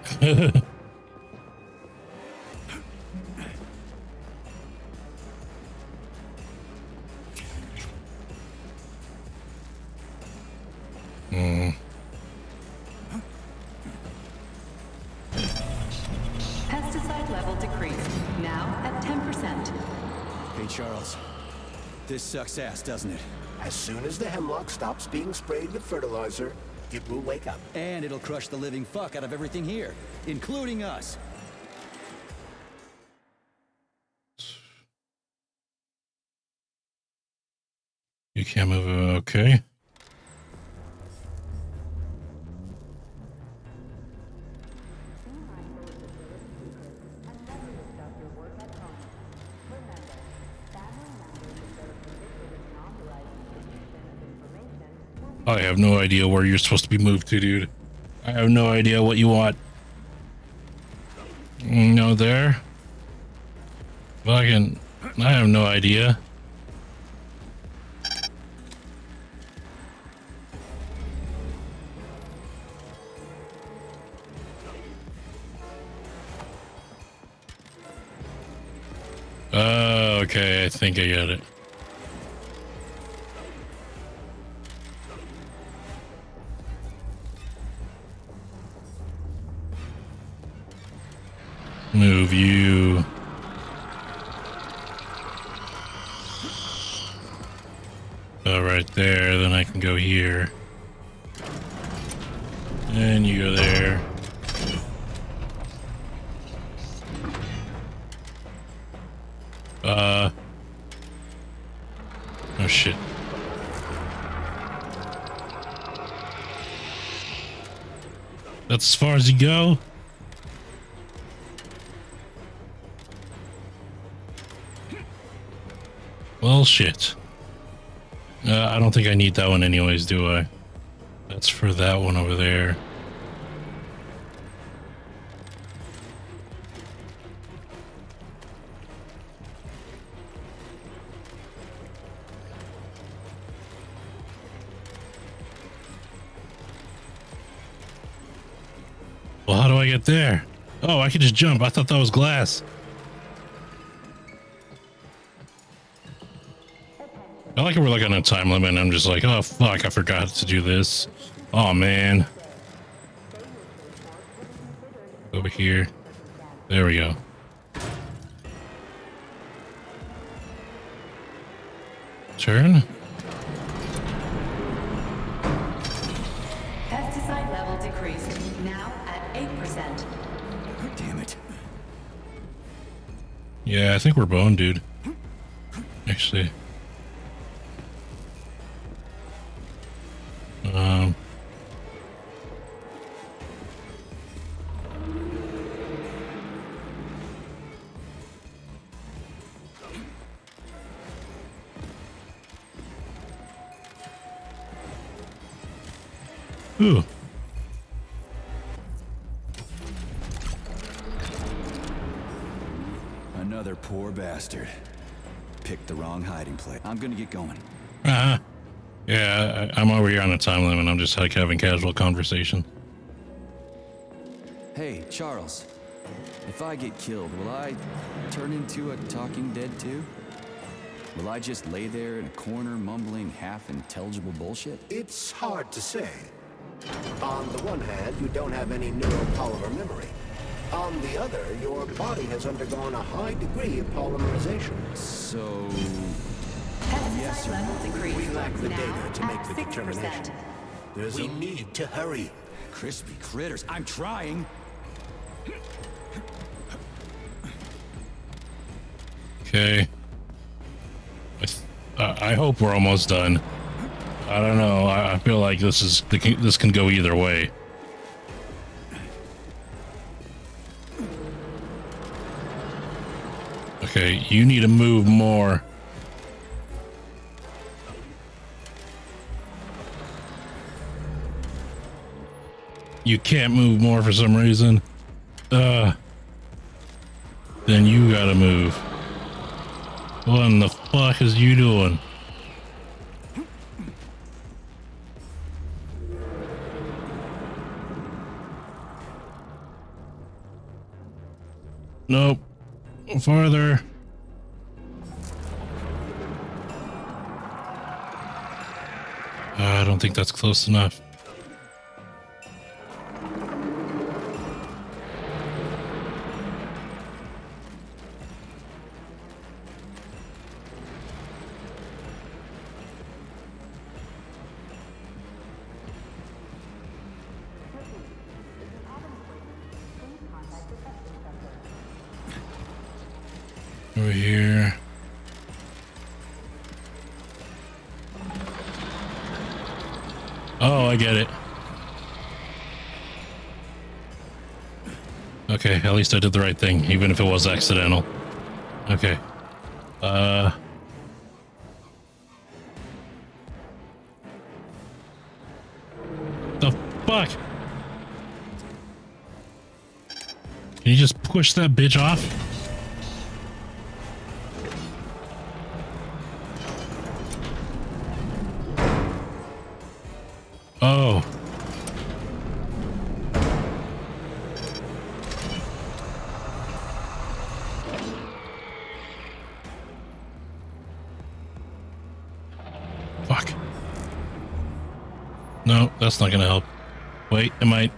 Sucks ass, doesn't it? As soon as the hemlock stops being sprayed with fertilizer, it will wake up. And it'll crush the living fuck out of everything here, including us. You can't move, okay. I have no idea where you're supposed to be moved to, dude. I have no idea what you want. No, there. Fucking, I have no idea. Okay, I think I got it. Move you. Right there, then I can go here. And you go there. Oh shit. That's as far as you go? Well, shit. I don't think I need that one anyways, do I? That's for that one over there. Well, how do I get there? Oh, I can just jump. I thought that was glass. I like it. We're like on a time limit and I'm just like, oh fuck, I forgot to do this. Oh man. Over here. There we go. Turn. Pesticide level decreased, now at 8%. God damn it. Yeah, I think we're boned, dude. Actually. Ooh. Another poor bastard. Picked the wrong hiding place. I'm gonna get going. Uh-huh. Yeah, I'm over here on a time limit. I'm just like having casual conversation. Hey, Charles. If I get killed, will I turn into a talking dead too? Will I just lay there in a corner mumbling half-intelligible bullshit? It's hard to say. On the one hand, you don't have any neural power or memory. On the other, your body has undergone a high degree of polymerization. So... yes or no? We lack the data to make the determination. We need to hurry. Crispy critters, I'm trying! Okay. I hope we're almost done. I don't know. I feel like this can go either way. Okay, you need to move more. You can't move more for some reason. Then you gotta move. What in the fuck is you doing? Nope. Farther. I don't think that's close enough. Over here. Oh, I get it. Okay, at least I did the right thing, even if it was accidental. Okay. The fuck? Can you just push that bitch off? Oh. Fuck. No, that's not gonna help. Wait, it might.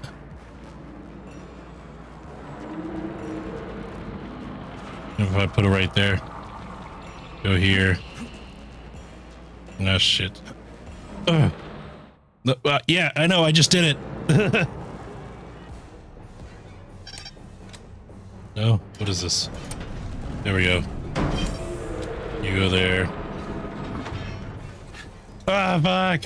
If I put it right there. Go here. No shit. Ugh. Yeah, I know, I just did it. No, what is this? There we go. You go there. Ah, fuck!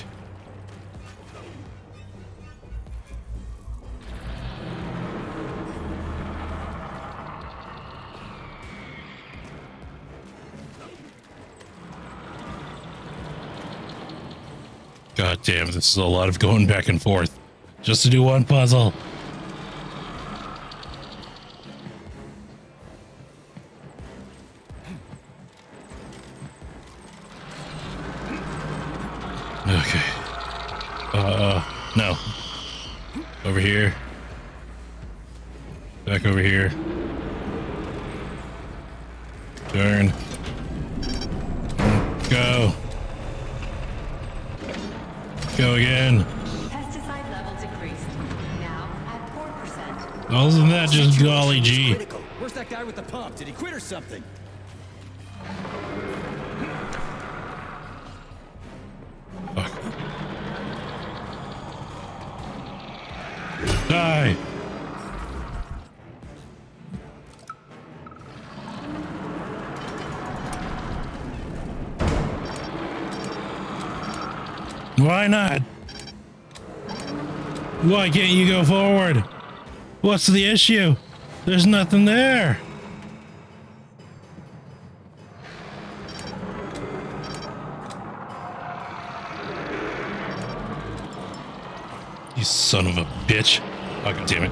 God damn, this is a lot of going back and forth just to do one puzzle. Okay. No. Over here. Back over here. Turn. Go. go again. Pesticide level decreased. Now at 4%. Other than that, just golly gee. Where's that guy with the pump? Did he quit or something? Fuck. Die. Why not? Why can't you go forward? What's the issue? There's nothing there. You son of a bitch. Oh, God damn it.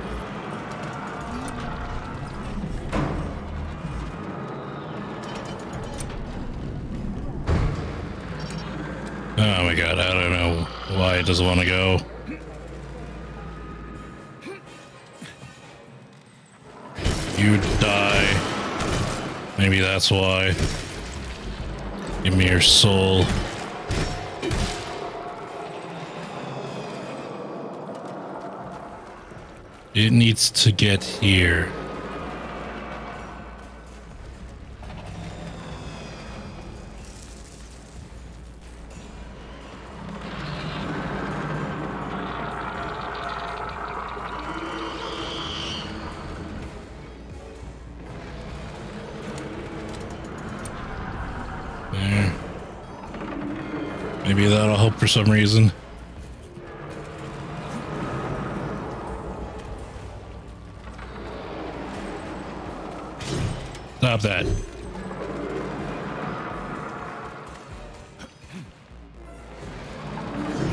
Oh my God, I don't know why it doesn't want to go. You die. Maybe that's why. Give me your soul. It needs to get here. Maybe that'll help for some reason. Stop that.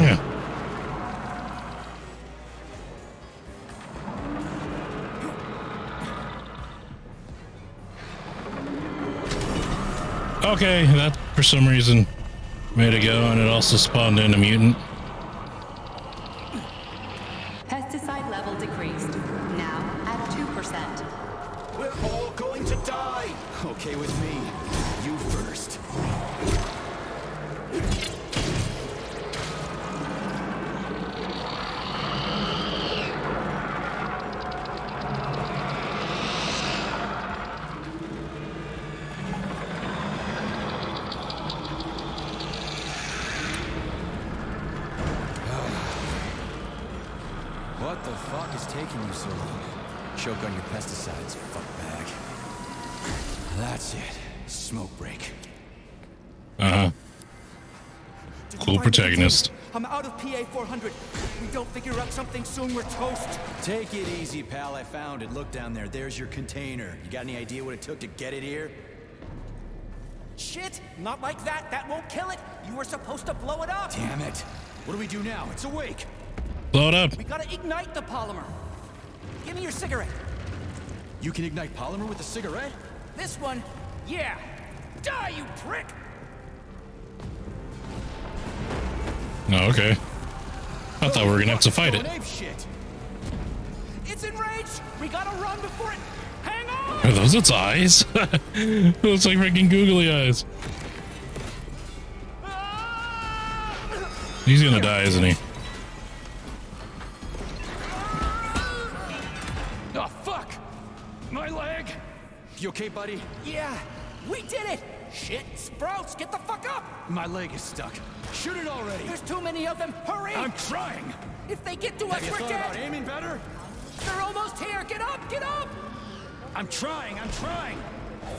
Yeah. Okay, that for some reason made it go, and it also spawned in a mutant. Pesticide level decreased. Now at 2%. We're all going to die. Okay with me. You first. Taking you so long. Choke on your pesticides, fuckbag. That's it. Smoke break. Uh-huh. Cool protagonist. I'm out of PA-400. If we don't figure out something soon, we're toast. Take it easy, pal. I found it. Look down there. There's your container. You got any idea what it took to get it here? Shit! Not like that. That won't kill it. You were supposed to blow it up. Damn it. What do we do now? It's awake. Blow it up. We gotta ignite the polymer. Give me your cigarette. You can ignite polymer with a cigarette? This one? Yeah. Die, you prick! Oh, okay. I thought we were gonna have to fight it. It's enraged! We gotta run before it... Hang on! Are those its eyes? It looks like freaking googly eyes. He's gonna die, isn't he? You okay, buddy? Yeah, we did it! Shit, Sprouts, get the fuck up! My leg is stuck. Shoot it already! There's too many of them, hurry! I'm trying! If they get to us, we're dead! About aiming better? They're almost here, get up, get up! I'm trying, I'm trying!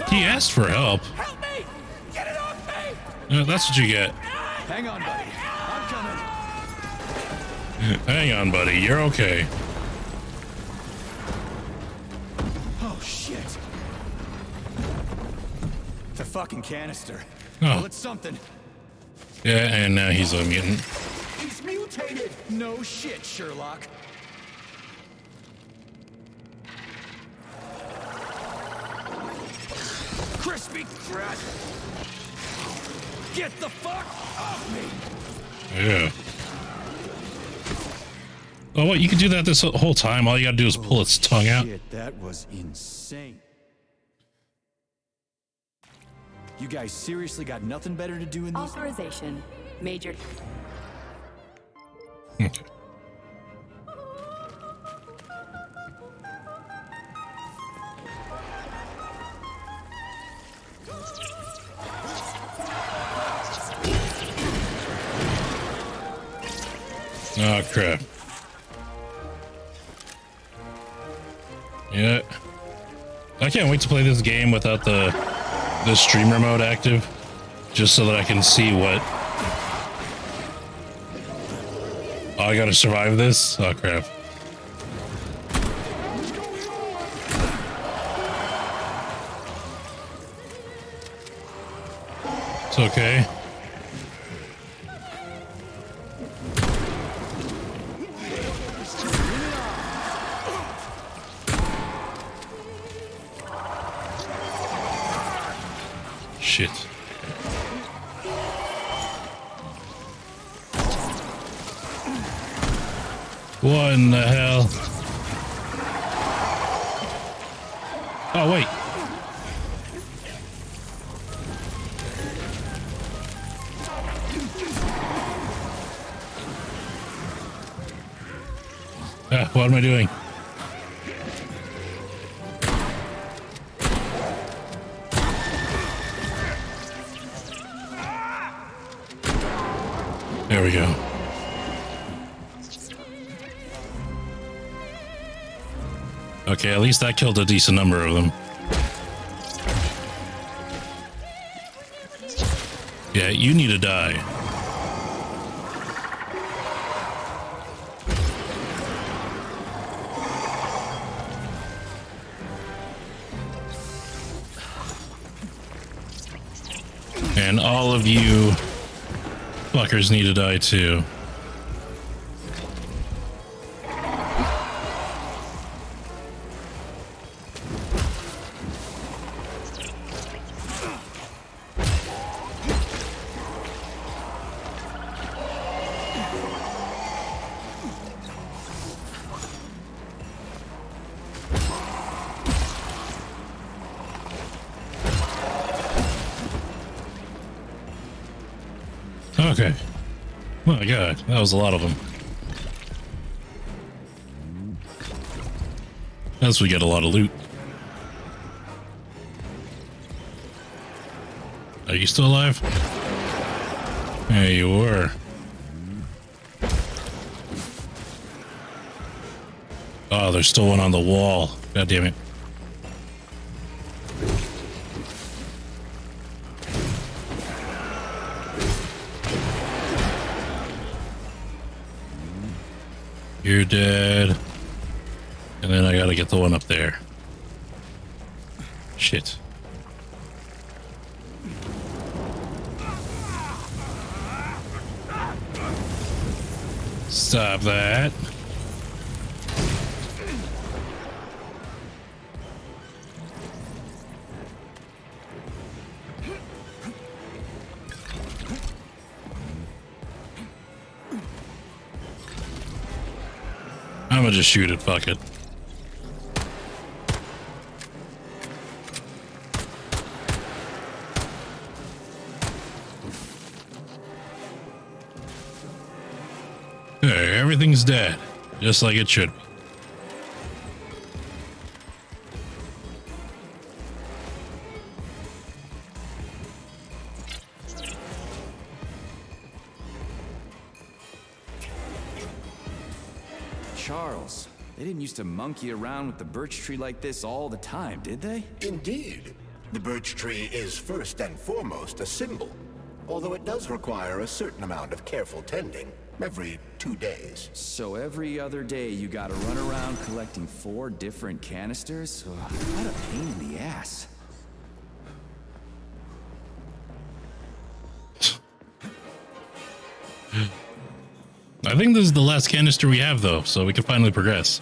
He asked for help. Help me! Get it off me! No, that's what you get. Hang on, buddy. I'm coming. Hang on, buddy, you're okay. Oh, shit. The fucking canister. Oh. Well, it's something. Yeah, and now he's a mutant. He's mutated. No shit, Sherlock. Crispy crap. Get the fuck off me. Yeah. Oh, what? You can do that this whole time. All you gotta do is pull its tongue out. Shit, that was insane. You guys seriously got nothing better to do in these... Authorization. Major... Okay. Oh, crap. Yeah. I can't wait to play this game without the streamer mode active, just so that I can see what... Oh, I gotta survive this? Oh, crap. It's okay. Shit. What in the hell? Oh, wait. Ah, what am I doing? There we go. Okay, at least that killed a decent number of them. Yeah, you need to die. And all of you... fuckers need to die too. Okay. Oh my god, that was a lot of them. As we get a lot of loot. Are you still alive? There you were. Oh, there's still one on the wall. God damn it. You're dead. And then I gotta get the one up there. Shit. Stop that. I'm gonna just shoot it, fuck it. There, everything's dead, just like it should be. Charles, they didn't used to monkey around with the birch tree like this all the time, did they? Indeed. The birch tree is first and foremost a symbol, although it does require a certain amount of careful tending every 2 days. So every other day you gotta run around collecting 4 different canisters? Ugh, what a pain in the ass. I think this is the last canister we have, though, so we can finally progress.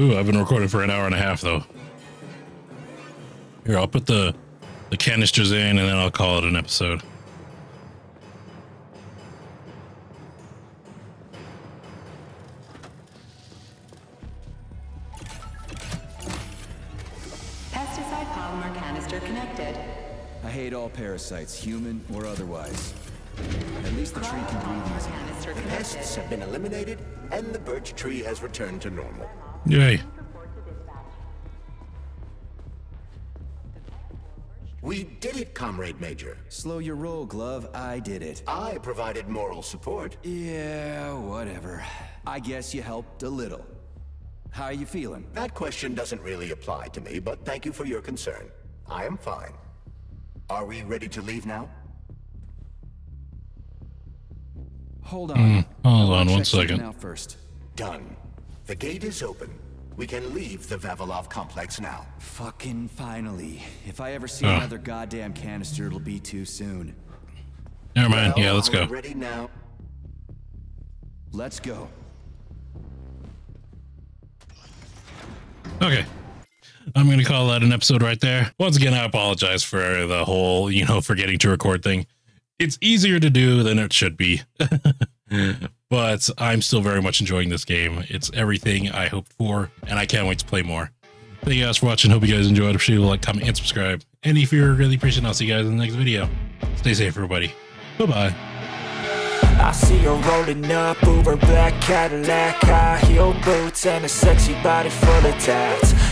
Ooh, I've been recording for an hour and a half, though. Here, I'll put the canisters in, and then I'll call it an episode. Pesticide polymer canister connected. I hate all parasites, human or otherwise. At least the tree can breathe easy. The pests have been eliminated, and the birch tree has returned to normal. Yay. We did it, Comrade Major. Slow your roll, Glove. I did it. I provided moral support. Yeah, whatever. I guess you helped a little. How are you feeling? That question doesn't really apply to me, but thank you for your concern. I am fine. Are we ready to leave now? Hold on. Hold on one second. Now first. Done. The gate is open. We can leave the Vavilov complex now. Fucking finally. If I ever see another goddamn canister, it'll be too soon. Never mind. Well, yeah, let's go. Ready now. Let's go. Okay. I'm going to call that an episode right there. Once again, I apologize for the whole, you know, forgetting to record thing. It's easier to do than it should be. But I'm still very much enjoying this game. It's everything I hoped for, and I can't wait to play more. Thank you guys for watching. Hope you guys enjoyed. If you like, comment, and subscribe. And if you're really patient, I'll see you guys in the next video. Stay safe, everybody. Bye-bye. I see her rolling up, Uber black Cadillac, high heel boots and a sexy body full of tats.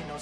you know.